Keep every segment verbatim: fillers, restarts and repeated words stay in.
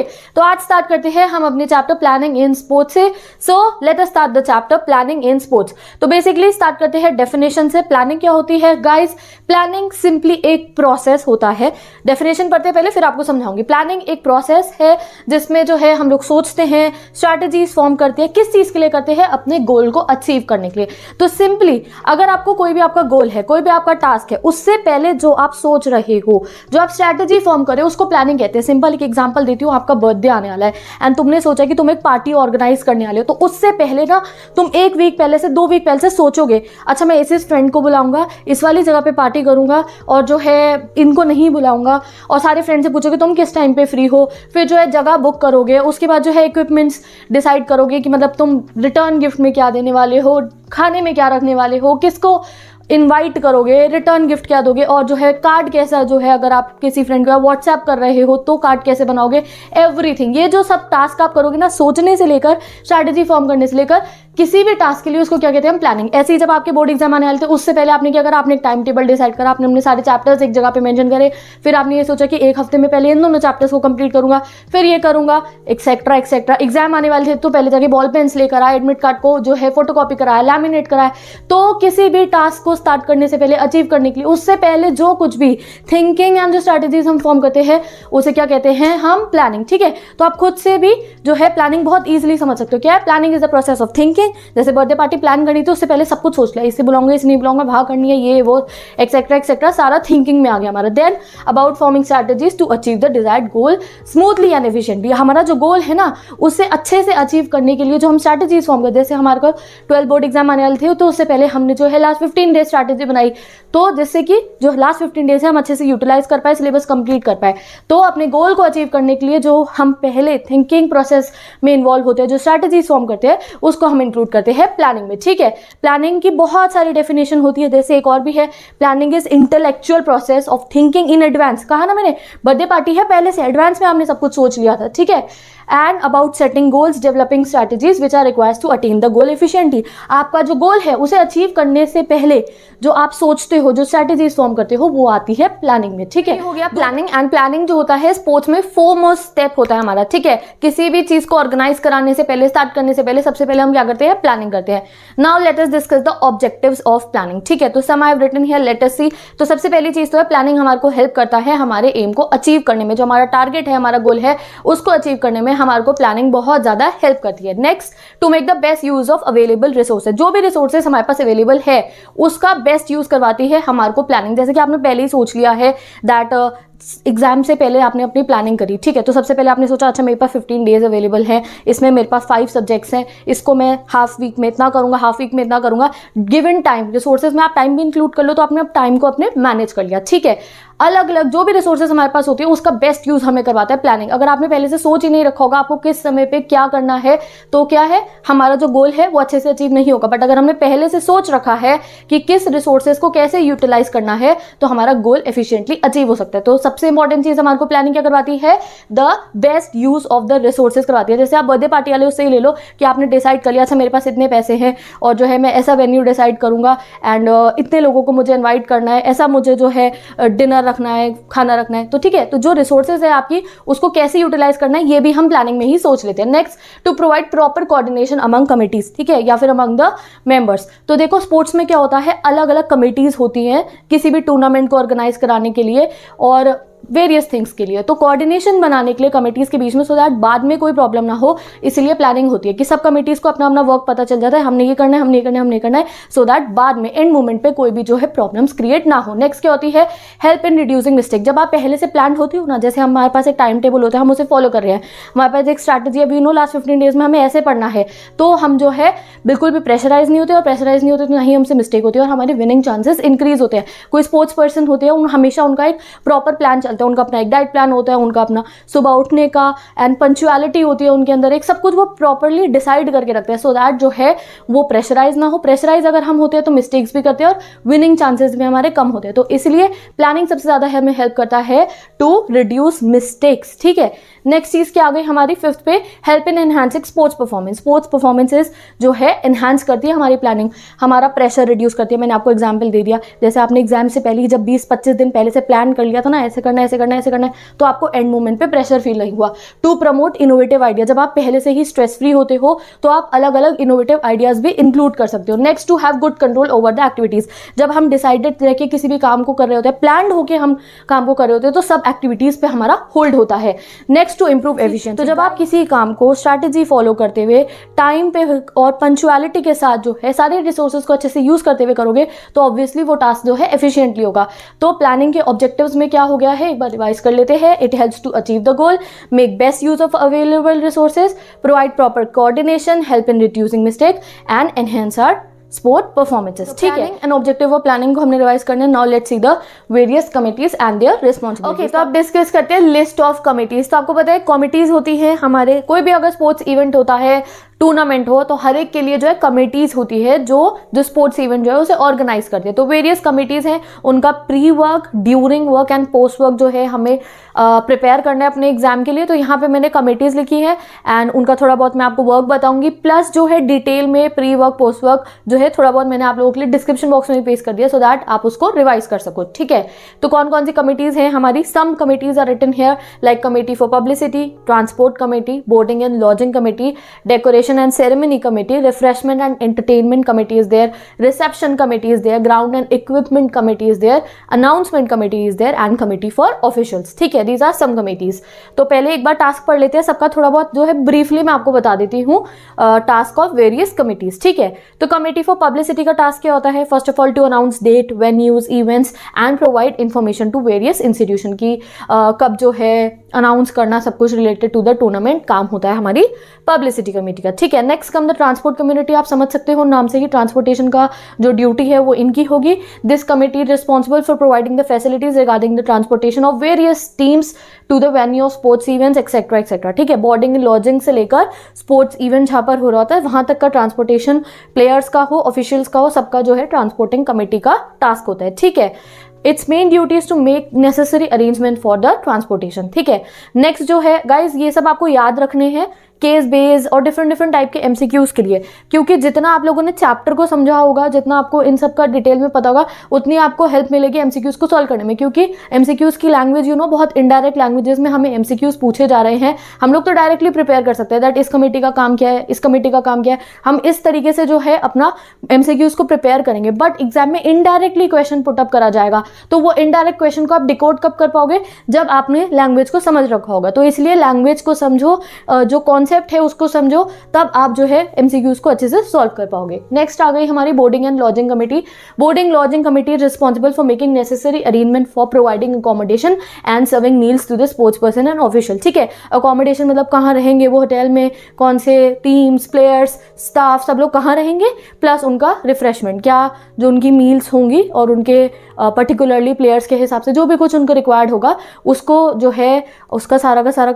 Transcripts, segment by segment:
तो आज स्टार्ट करते हैं हम अपने चैप्टर प्लानिंग इन स्पोर्ट्स से। So let us start the chapter planning in sports. तो बेसिकली स्टार्ट करते हैं डेफिनेशन से। प्लानिंग क्या होती है गाइस? प्लानिंग सिंपली एक प्रोसेस होता है। डेफिनेशन पढ़ते हैं पहले, फिर आपको समझाऊंगी। प्लानिंग एक प्रोसेस है जिसमें जो है हम लोग सोचते हैं, स्ट्रैटेजीज फॉर्म करते हैं। किस चीज के लिए करते हैं? अपने गोल को अचीव करने के लिए। तो सिंपली अगर आपको कोई भी आपका गोल है, कोई भी आपका टास्क है, उससे पहले जो आप सोच रहे हो, जो आप स्ट्रैटेजी फॉर्म करें, उसको प्लानिंग कहते हैं। सिंपल एक एग्जाम्पल देती हूँ। आपका बर्थडे आने वाला है एंड तुमने सोचा कि तुम एक पार्टी ऑर्गेनाइज करने वाले हो, तो उससे पहले ना तुम एक वीक पहले से, दो वीक पहले से सोचोगे, अच्छा मैं इस फ्रेंड को बुलाऊंगा, इस वाली जगह पे पार्टी करूंगा और जो है इनको नहीं बुलाऊंगा, और सारे फ्रेंड से पूछोगे तुम किस टाइम पे फ्री हो, फिर जो है जगह बुक करोगे, उसके बाद जो है इक्विपमेंट्स डिसाइड करोगे कि मतलब तुम रिटर्न गिफ्ट में क्या देने वाले हो, खाने में क्या रखने वाले हो, किसको इनवाइट करोगे, रिटर्न गिफ्ट क्या दोगे, और जो है कार्ड कैसा जो है, अगर आप किसी फ्रेंड को व्हाट्सएप कर रहे हो तो कार्ड कैसे बनाओगे, एवरीथिंग। ये जो सब टास्क आप करोगे ना, सोचने से लेकर स्ट्रैटेजी फॉर्म करने से लेकर किसी भी टास्क के लिए, उसको क्या कहते हैं हम? प्लानिंग। ऐसे ही जब आपके बोर्ड एग्जाम आने वाले थे, उससे पहले आपने क्या करा? आपने एक टाइम टेबल डिसाइड करा, आपने अपने सारे चैप्टर्स एक जगह पे मेंशन करे, फिर आपने ये सोचा कि एक हफ्ते में पहले इन दोनों चैप्टर्स को कंप्लीट करूंगा, फिर ये करूंगा, एक्सेट्रा एक्सेट्रा। एग्जाम आने वाले थे तो पहले जाके बॉल पेन्स लेकर आए, एडमिट कार्ड को जो है फोटोकॉपी कराया, लैमिनेट कराया। तो किसी भी टास्क को स्टार्ट करने से पहले, अचीव करने के लिए, उससे पहले जो कुछ भी थिंकिंग एंड जो स्ट्रैटेजीज हम फॉर्म करते हैं, उसे क्या कहते हैं हम? प्लानिंग। ठीक है, तो आप खुद से भी जो है प्लानिंग बहुत ईजिली समझ सकते हो। क्या है? Planning is the process of thinking. जैसे बर्थडे पार्टी प्लान करनी थी, उससे पहले सब कुछ सोच लिया, इससे बुलाऊंगा, इससे नहीं बुलाऊंगा, भाग करनी है, ये वो एक्सेट्रा एक्सेट्रा, सारा थिंकिंग में आ गया हमारा। Then about forming strategies to achieve the desired goal smoothly and efficiently. हमारा जो गोल है ना, उससे अच्छे से अचीव करने के लिए जो हम स्ट्रैटेजीज फॉर्म करते, जैसे हमारे को ट्वेल्थ बोर्ड एग्जाम आने वाले थे तो उससे पहले हमने जो है लास्ट फिफ्टीन डेज स्ट्रैटेजी बनाई, तो जिससे कि जो लास्ट फिफ्टीन डेज है हम अच्छे से यूटिलाइज कर पाए, सिलेबस कंप्लीट कर पाए। तो अपने गोल को अचीव करने के लिए जो हम पहले थिंकिंग प्रोसेस में इन्वॉल्व होते हैं, जो स्ट्रैटेजीज फॉर्म करते हैं, उसको हम इंक्लूड करते हैं प्लानिंग में। ठीक है, प्लानिंग की बहुत सारी डेफिनेशन होती है। जैसे एक और भी है, planning is intellectual process of thinking in advance. कहा ना मैंने, बर्थडे पार्टी है, पहले से एडवांस में हमने सब कुछ सोच लिया था। ठीक है, and about setting goals, developing strategies which are requires to attain the goal efficiently. आपका जो गोल है उसे अचीव करने से पहले जो आप सोचते हो, जो स्ट्रैटेजीज फॉर्म करते हो, वो आती है प्लानिंग में। ठीक है, हो गया प्लानिंग। एंड प्लानिंग जो होता है स्पोर्ट्स में फोरमोस्ट स्टेप होता है हमारा। ठीक है, किसी भी चीज को ऑर्गेनाइज कराने से पहले, स्टार्ट करने से पहले, सबसे पहले हम क्या करते हैं? प्लानिंग करते हैं। Now let us discuss the objectives of planning. ठीक है, तो some I have written here, let us see. तो सबसे पहली चीज तो है, प्लानिंग हमारे को हेल्प करता है हमारे एम को अचीव करने में। जो हमारा टारगेट है, हमारा गोल है, उसको अचीव करने में हमारे को प्लानिंग बहुत ज्यादा हेल्प करती है। Next, to make the best use of available resources. जो भी रिसोर्सेज हमारे पास अवेलेबल है, उसका बेस्ट यूज करवाती है हमारे को प्लानिंग। जैसे कि आपने पहले ही सोच लिया है दैट एग्जाम से पहले आपने अपनी प्लानिंग करी। ठीक है, तो सबसे पहले आपने सोचा, अच्छा मेरे पास फिफ्टीन डेज अवेलेबल है, इसमें मेरे पास फाइव सब्जेक्ट्स हैं, इसको मैं हाफ वीक में इतना करूंगा, हाफ वीक में इतना करूंगा। गिवन टाइम, रिसोर्सेज में आप टाइम भी इंक्लूड कर लो, तो आपने टाइम को अपने मैनेज कर लिया। ठीक है, अलग अलग जो भी रिसोर्सेज हमारे पास होती है, उसका बेस्ट यूज हमें करवाता है प्लानिंग। अगर आपने पहले से सोच ही नहीं रखा होगा आपको किस समय पे क्या करना है, तो क्या है, हमारा जो गोल है वो अच्छे से अचीव नहीं होगा। बट अगर हमने पहले से सोच रखा है कि किस रिसोर्सेज को कैसे यूटिलाइज करना है, तो हमारा गोल एफिशिएंटली अचीव हो सकता है। तो सबसे इंपॉर्टेंट चीज हमारे को प्लानिंग क्या करवाती है? The best use of the resources करवाती है। जैसे आप बर्थडे पार्टी वाले उससे ही ले लो कि आपने डिसाइड कर लिया, अच्छा मेरे पास इतने पैसे हैं और जो है मैं ऐसा वेन्यू डिसाइड करूंगा एंड uh, इतने लोगों को मुझे इन्वाइट करना है, ऐसा मुझे जो है डिनर uh, रखना है, खाना रखना है। तो ठीक है, तो जो रिसोर्सेज है आपकी, उसको कैसे यूटिलाइज करना है, ये भी हम प्लानिंग में ही सोच लेते हैं। Next, to provide proper coordination among committees. ठीक है, या फिर अमंग द मेंबर्स। तो देखो स्पोर्ट्स में क्या होता है, अलग अलग कमिटीज होती हैं किसी भी टूर्नामेंट को ऑर्गेनाइज कराने के लिए और वेरियस थिंग्स के लिए। तो कोऑर्डिनेशन बनाने के लिए कमेटीज़ के बीच में, सो दैट बाद में कोई प्रॉब्लम ना हो, इसलिए प्लानिंग होती है कि सब कमेटीज़ को अपना अपना वर्क पता चल जाता है, हमने ये करना है, हमने ये करना है, हमने करना है, सो दैट बाद में एंड मोमेंट पे कोई भी जो है प्रॉब्लम्स क्रिएट ना हो। नेक्स्ट क्या होती है? Help in reducing mistake. जब आप पहले से प्लान होती हो ना, जैसे हमारे पास एक टाइम टेबल होता है, हम उसे फॉलो कर रहे हैं, हमारे पास एक स्ट्रैटेजी है, we know last fifteen days में हमें ऐसे पढ़ना है, तो हम जो है बिल्कुल भी प्रेशराइज नहीं होते, और प्रेशराइज नहीं होते तो ना ही हमसे मिस्टेक होती है और हमारे विनिंग चांसेस इंक्रीज होते हैं। कोई स्पोर्ट्स पर्सन होते हैं, उन हमेशा उनका एक प्रॉपर प्लान, उनका अपना एक डाइट प्लान होता है, उनका अपना सुबह उठने का, एंड पंक्चुअलिटी होती है उनके अंदर, एक सब कुछ वो प्रॉपर्ली डिसाइड करके रखते हैं, सो दैट जो है वो प्रेशराइज ना हो। प्रेशराइज अगर हम होते हैं तो मिस्टेक्स भी करते हैं और विनिंग चांसेस भी हमारे कम होते हैं। तो इसलिए प्लानिंग सबसे ज्यादा हमें हेल्प करता है टू रिड्यूस मिस्टेक्स। ठीक है, नेक्स्ट चीज क्या आ गई हमारी फिफ्थ पे, help in enhancing sports performance. Sports performances जो है एनहांस करती है हमारी प्लानिंग, हमारा प्रेशर रिड्यूस करती है। मैंने आपको एग्जाम्पल दे दिया, जैसे आपने एग्जाम से पहले जब बीस पच्चीस दिन पहले से प्लान कर लिया था ना, ऐसे करना ऐसे करना ऐसे करना है, तो आपको एंड मोमेंट पे प्रेशर फील नहीं हुआ। टू प्रमोट इनोवेटिव आइडिया, जब आप पहले से ही स्ट्रेस फ्री होते हो तो आप अलग अलग इनोवेटिव आइडियाज भी इंक्लूड कर सकते हो। Next, to have good control over the activities. जब हम डिसाइडेड रह के किसी भी काम को कर रहे होते हैं, प्लान होकर हम काम को कर रहे होते हैं, तो सब एक्टिविटीज पे हमारा होल्ड होता है। Next, to improve efficiency. तो जब आप किसी काम को स्ट्रैटेजी फॉलो करते हुए टाइम पे और पंक्चुअलिटी के साथ जो है सारे रिसोर्सेज को अच्छे से यूज करते हुए करोगे तो ऑब्वियसली वो टास्क जो है एफिशिएंटली होगा। तो प्लानिंग के ऑब्जेक्टिव्स में क्या हो गया है, एक बार रिवाइज कर लेते हैं। It helps to achieve the goal, make best use of available resources, provide proper coordination, help in reducing mistake and enhance our sport performances. ठीक है, एन ऑब्जेक्टिव और प्लानिंग को हमने रिवाइज करना है। Now let's see the various committees and their responsibilities. Okay, तो आप discuss करते हैं लिस्ट ऑफ कमिटीज। तो आपको पता है कमिटीज होती है हमारे, कोई भी अगर स्पोर्ट्स इवेंट होता है, टूर्नामेंट हो, तो हर एक के लिए जो है कमेटीज़ होती है जो जो स्पोर्ट्स इवेंट जो है उसे ऑर्गेनाइज करती है। तो वेरियस कमेटीज़ हैं, उनका pre work, during work and post work जो है हमें प्रिपेयर करना है अपने एग्जाम के लिए। तो यहाँ पे मैंने कमेटीज़ लिखी है एंड उनका थोड़ा बहुत मैं आपको वर्क बताऊंगी, प्लस जो है डिटेल में प्री वर्क पोस्ट वर्क जो है थोड़ा बहुत मैंने आप लोगों के लिए डिस्क्रिप्शन बॉक्स में पेश कर दिया सो दैट आप उसको रिवाइज कर सको। ठीक है, तो कौन कौन सी कमेटीज़ हैं हमारी, some committees are written here like committee for publicity, transport committee, boarding and lodging committee, decoration and ceremony committee, refreshment and entertainment committee is there, reception committee is there, ground and equipment committee is there, announcement committee is there and committee for officials। ठीक है, these are some committees। तो पहले एक बार task पढ़ लेते हैं सबका, थोड़ा बहुत जो है ब्रीफली मैं आपको बता देती हूँ टास्क ऑफ वेरियस कमिटीज। ठीक है, तो कमेटी फॉर पब्लिसिटी का टास्क क्या होता है, first of all to announce date, venues, events and provide information to various institution की uh, कब जो है अनाउंस करना, सब कुछ रिलेटेड टू द टूर्नामेंट काम होता है हमारी पब्लिसिटी कमेटी का। ठीक है, next come the transport community. आप समझ सकते हो नाम से ही ट्रांसपोर्टेशन का जो ड्यूटी है वो इनकी होगी। This committee responsible for providing the facilities regarding the transportation of various teams to the venue of sports events etcetera etcetera. ठीक है, बोर्डिंग लॉजिंग से लेकर स्पोर्ट्स इवेंट जहाँ पर हो रहा होता है वहाँ तक का ट्रांसपोर्टेशन प्लेयर्स का हो, ऑफिशियल्स का हो, सबका जो है ट्रांसपोर्टिंग कमेटी का टास्क होता है। ठीक है, it's main duty is to make necessary arrangement for the transportation. ठीक है, नेक्स्ट जो है गाइज ये सब आपको याद रखने हैं केस बेस और डिफरेंट डिफरेंट टाइप के एमसीक्यूज के लिए, क्योंकि जितना आप लोगों ने चैप्टर को समझा होगा, जितना आपको इन सब का डिटेल में पता होगा, उतनी आपको हेल्प मिलेगी एमसीक्यूज को सॉल्व करने में। क्योंकि एमसीक्यूज की लैंग्वेज यू नो बहुत इनडायरेक्ट लैंग्वेजेस में हमें एमसीक्यूज पूछे जा रहे हैं। हम लोग तो डायरेक्टली प्रिपेयर कर सकते हैं दैट इस कमेटी का काम क्या है, इस कमेटी का काम क्या है, हम इस तरीके से जो है अपना एमसीक्यूज को प्रिपेयर करेंगे। बट एग्जाम में इनडायरेक्टली क्वेश्चन पुटअप करा जाएगा, तो वो इनडायरेक्ट क्वेश्चन को आप डिकोड कब कर पाओगे, जब आपने लैंग्वेज को समझ रखा होगा। तो इसलिए लैंग्वेज को समझो, जो कॉन्सेप्ट है उसको समझो, तब आप जो है एमसीक्यूज को अच्छे से सॉल्व कर पाओगे। नेक्स्ट आ गई हमारी boarding and lodging committee. Boarding lodging committee responsible for making necessary arrangement for providing accommodation and serving meals to the sports person and official. ठीक है, अकोमोडेशन मतलब कहाँ रहेंगे वो, होटल में कौन से टीम्स, प्लेयर्स, स्टाफ सब लोग कहाँ रहेंगे, प्लस उनका रिफ्रेशमेंट, क्या जो उनकी मील्स होंगी और उनके पर्टिकुलरली uh, प्लेयर्स के हिसाब से जो भी कुछ उनको रिक्वायर्ड होगा उसको जो है उसका सारा का सारा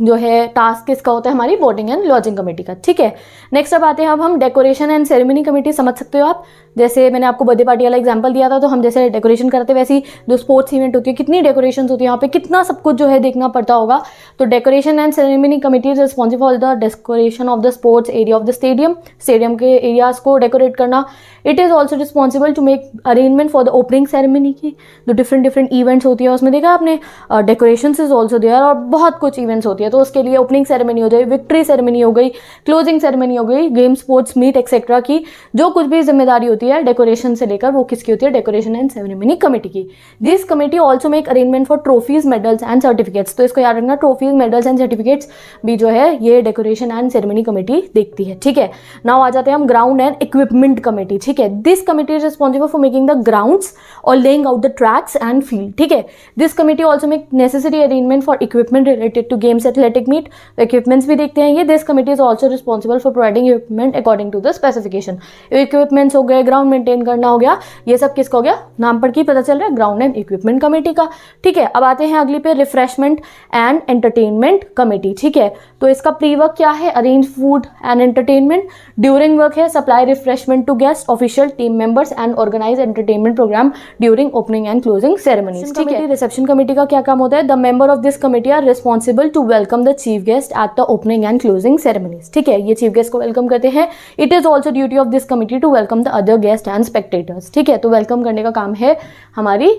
जो है टास्क इसका होता है हमारी बोर्डिंग एंड लॉजिंग कमेटी का। ठीक है, नेक्स्ट अब आते हैं अब हम डेकोरेशन एंड सेरेमनी कमेटी। समझ सकते हो आप, जैसे मैंने आपको बर्थडे पार्टी वाला एग्जांपल दिया था, तो हम जैसे डेकोरेशन करते वैसे ही जो स्पोर्ट्स इवेंट होती है कितनी डेकोरेशंस होती है, यहाँ पे कितना सब कुछ जो है देखना पड़ता होगा। तो decoration and ceremony committee is responsible for the decoration of the sports area of the stadium, stadium के एरियाज को डेकोरेट करना। It is also responsible to make arrangement for the opening ceremony की जो डिफरेंट डिफरेंट इवेंट्स होती है उसमें देखा आपने डेकोरेशंस इज ऑल्सो देयर, और बहुत कुछ इवेंट्स होती है। तो उसके लिए ओपनिंग सेरेमनी हो जाए, विक्ट्री सेरेमनी हो गई, क्लोजिंग सेरेमनी हो गई, गेम स्पोर्ट्स मीट एक्सेट्रा की जो कुछ भी जिम्मेदारी होती है डेकोरेशन से लेकर वो किसकी होती है, डेकोरेशन एंड सेरेमनी कमेटी की। This committee also make arrangement for trophies, medals and certificates. तो इसको याद रखना, ट्रॉफीज, मेडल्स एंड सर्टिफिकेट्स भी जो है ये डेकोरेशन एंड सेरेमनी कमेटी देखती है। ठीक है, नाउ आ जाते हैं हम ग्राउंड एंड इक्विपमेंट कमेटी। ठीक है, this committee is responsible for making the grounds और laying out the tracks and field. ठीक है, this committee also make necessary arrangement for equipment related to games athletic meet equipments भी देखते हैं ये। This committee is also responsible for providing equipment according to the specification. Equipments हो गए, ground maintain करना हो गया, ये सब किसका हो गया, नाम पर की पता चल रहा है, ग्राउंड एंड इक्विपमेंट कमेटी का। ठीक है, अब आते हैं अगली पे रिफ्रेशमेंट एंड एंटरटेनमेंट कमेटी। ठीक है, तो इसका प्री वर्क क्या है, arrange food and entertainment. During work है supply refreshment to guest official team members and organise entertainment programme during opening and closing ceremonies. ठीक है, रिसेप्शन कमेटी का क्या काम होता है, the member of this committee are responsible to welcome the chief guest at the opening and closing ceremonies. ठीक है, ये चीफ गेस्ट को वेलकम करते हैं। It is also duty of this committee to welcome the other guest and spectators. ठीक है, तो welcome करने का काम है हमारी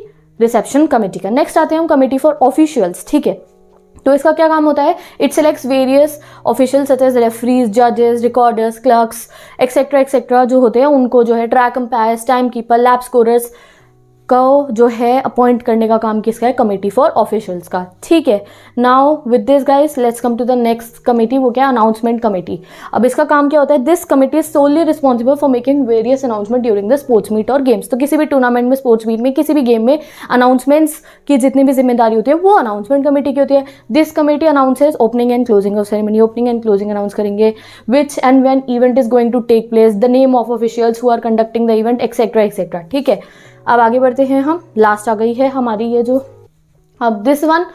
रिसेप्शन कमेटी का। नेक्स्ट आते हैं हम कमेटी फॉर ऑफिशियल्स। ठीक है, तो इसका क्या काम होता है, it selects various officials such as referees, जजेस, रिकॉर्डर्स, क्लर्क्स एक्सेट्रा एक्सेट्रा जो होते हैं उनको जो है track umpires, time keeper, lap scorers को जो है अपॉइंट करने का काम किसका है, कमेटी फॉर ऑफिशियल्स का। ठीक है, now with this guys let's come to the next committee, वो क्या है, अनाउंसमेंट कमेटी। अब इसका काम क्या होता है, this committee is solely responsible for making various announcement during the sports meet और गेम्स। तो किसी भी टूर्नामेंट में, स्पोर्ट्स मीट में, किसी भी गेम में अनाउंसमेंट्स की जितनी भी जिम्मेदारी होती है वो अनाउंसमेंट कमेटी की होती है। This committee announces opening and closing of ceremony, opening and closing announce करेंगे, which and when event is going to take place, the name of officials who are conducting the event etcetera etcetera. ठीक है, अब आगे बढ़ते हैं हम, last आ गई है हमारी ये जो अब दिस वन,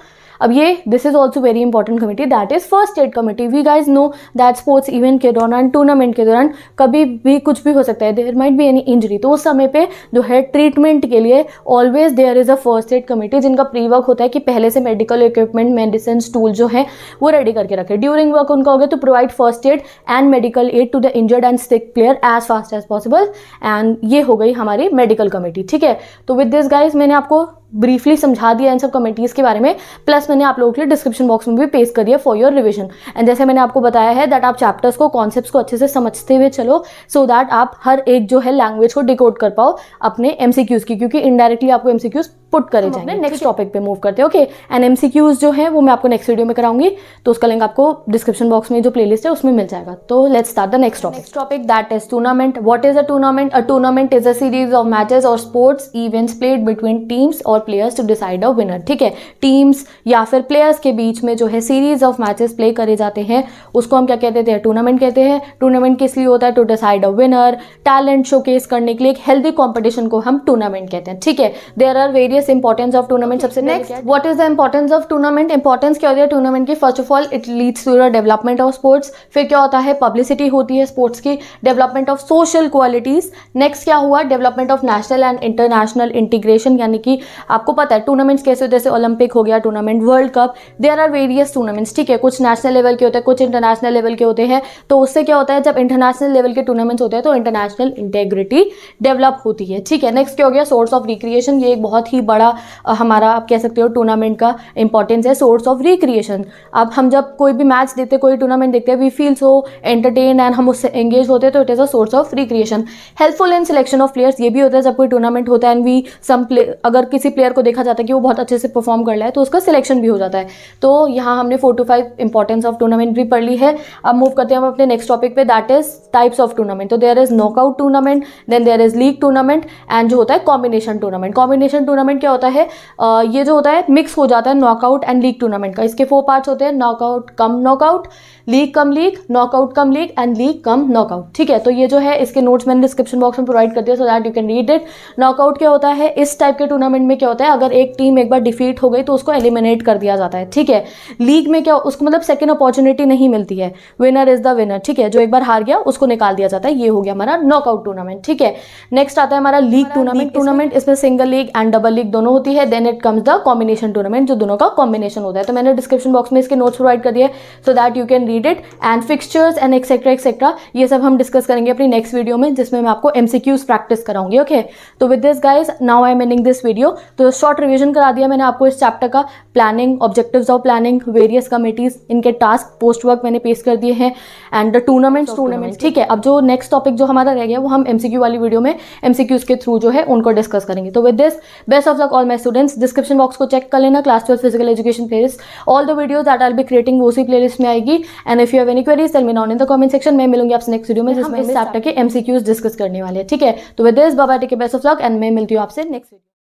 अब ये this is also very important committee that is first aid committee. We guys know that sports event के दौरान, टूर्नामेंट के दौरान कभी भी कुछ भी हो सकता है, there might be any injury, तो उस समय पे जो है ट्रीटमेंट के लिए always there is a first aid committee, जिनका प्री वर्क होता है कि पहले से मेडिकल इक्विपमेंट, मेडिसिन, टूल जो है वो रेडी करके रखें। ड्यूरिंग वर्क उनका हो गया तो provide first aid and medical aid to the injured and sick player as fast as possible. And ये हो गई हमारी मेडिकल कमेटी। ठीक है, तो विद दिस गाइज मैंने आपको ब्रीफली समझा दिया इन सब कमेटीज़ के बारे में, प्लस मैंने आप लोगों के लिए डिस्क्रिप्शन बॉक्स में भी पेस्ट कर दिया फॉर योर रिवीजन। एंड जैसे मैंने आपको बताया है दैट आप चैप्टर्स को, कॉन्सेप्ट्स को अच्छे से समझते हुए चलो, सो so दैट आप हर एक जो है लैंग्वेज को डिकोड कर पाओ अपने एमसीक्यूज की, क्योंकि इनडायरेक्टली आपको एमसीक्यूज पुट करे जाएंगे। नेक्स्ट टॉपिक पे मूव करते हैं। ओके, एंड एमसीक्यूज जो है वो मैं आपको नेक्स्ट वीडियो में कराऊंगी, तो उसका लिंक आपको डिस्क्रिप्शन बॉक्स में जो प्लेलिस्ट है उसमें मिल जाएगा। तो let's start the next topic. Next topic that is tournament. What is a tournament? A tournament is a series of matches और sports events played between teams और players to decide a winner. ठीक है, teams या फिर players के बीच में जो है सीरीज ऑफ मैचेस प्ले करे जाते हैं, उसको हम क्या कहते हैं, टूर्नामेंट कहते हैं। टूर्नामेंट किस लिए होता है, to decide a winner, talent showcase करने के लिए, एक हेल्दी कॉम्पिटिशन को हम टूर्नामेंट कहते हैं। ठीक है, there are various importance of tournament. सबसे next what is the importance of tournament? Importance क्या होती है टूर्नामेंट की? First of all it leads to the development of sports, फिर क्या होता है, पब्लिसिटी होती है स्पोर्ट्स की, development of social qualities. Next क्या हुआ, development of national and international integration, यानी कि आपको पता है टूर्नामेंट्स कैसे होते हैं, जैसे ओलंपिक हो गया tournament, world cup, there are various tournaments. ठीक है, कुछ नेशनल लेवल के होते हैं, कुछ इंटरनेशनल लेवल के होते हैं, तो उससे क्या होता है, जब इंटरनेशनल लेवल के टूर्नामेंट्स होते हैं तो इंटरनेशनल इंटेग्रिटी डेवलप होती है। ठीक है, नेक्स्ट क्या हो गया, सोर्स ऑफ रिक्रिएशन। ये एक बहुत ही बड़ा हमारा आप कह सकते हो टूर्नामेंट का इंपॉर्टेंस है, सोर्स ऑफ रिक्रिएशन। अब हम जब कोई भी मैच देखते, कोई टूर्नामेंट देखते हैं, we feel so entertain and हम उससे एंगेज होते हैं, तो it is a source of recreation. Helpful in selection of players, ये भी होता है जब कोई टूर्नामेंट होता है एंड वी सम प्ले, अगर किसी प्लेयर को देखा जाता है कि वो बहुत अच्छे से परफॉर्म कर रहा है तो उसका सिलेक्शन भी हो जाता है। तो यहाँ हमने four to five importance of tournament भी पढ़ ली है। अब मूव करते हैं हम अपने नेक्स्ट टॉपिक पे, that is types of tournament. तो there is knockout tournament, then there is league tournament and जो होता है कॉम्बिनेशन टूर्नामेंट। कॉम्बिनेशन टूर्नामेंट क्या होता है, uh, ये जो होता है मिक्स हो जाता है नॉकआउट एंड लीग टूर्नामेंट का। इसके फोर पार्ट्स होते हैं, knockout cum knockout, league cum league, knockout cum league and league cum knockout. ठीक है, तो ये जो है इसके नोट्स मैंने डिस्क्रिप्शन बॉक्स में प्रोवाइड कर दिया so that you can read it. Knockout क्या होता है, इस टाइप के टूर्नामेंट में क्या होता है, अगर एक टीम एक बार डिफीट हो गई तो उसको एलिमिनेट कर दिया जाता है। ठीक है, लीग में क्या, उसको मतलब सेकंड अपॉर्चुनिटी नहीं मिलती है, विनर इज द विनर। ठीक है, जो एक बार हार गया उसको निकाल दिया जाता है। ये हो गया हमारा नॉकआउट टूर्नामेंट। ठीक है, नेक्स्ट आता है हमारा लीग टूर्नामेंट। टूर्नामेंट इसमें single league and double league दोनों होती है। Then it comes the combination tournament, जो दोनों का कॉम्बिनेशन होता है। तो मैंने डिस्क्रिप्शन बॉक्स में इसके नोट्स प्रोवाइड कर दिए so that you can read it and fixtures and etcetera etcetera ये सब हम डिस्कस करेंगे अपनी नेक्स्ट वीडियो में, जिसमें मैं आपको एमसीक्यूज प्रैक्टिस कराऊंगी। ओके, तो with this guys now I am ending this video. तो शॉर्ट रिवीजन करा दिया मैंने आपको इस चैप्टर का, planning, objectives of planning, various committees, इनके टास्क, पोस्ट वर्क मैंने पेश कर दिए हैं एंड द टूर्नामेंट्स टूर्नामेंट्स ठीक है, अब जो नेक्स्ट टॉपिक जो हमारा रह गया वो हम एमसीक्यू वाली वीडियो में एमसीक्यूज के थ्रू जो है उनको डिस्कस करेंगे। तो with this best of luck all my students. Description box को चेक कर लेना, class twelfth physical education playlist, all the videos that I will be creating वो उसी प्लेलिस्ट में आएगी। And if you have any queries tell me down in the comment section. मैं मिलूंगी आपसे नेक्स्ट वीडियो में जिसमें इस चैप्टर के एमसीक्यूज डिस्कस करने वाले हैं। ठीक है, तो with this bye bye, take care, best of luck and मैं मिलती हूँ आपसे नेक्स्ट वीडियो।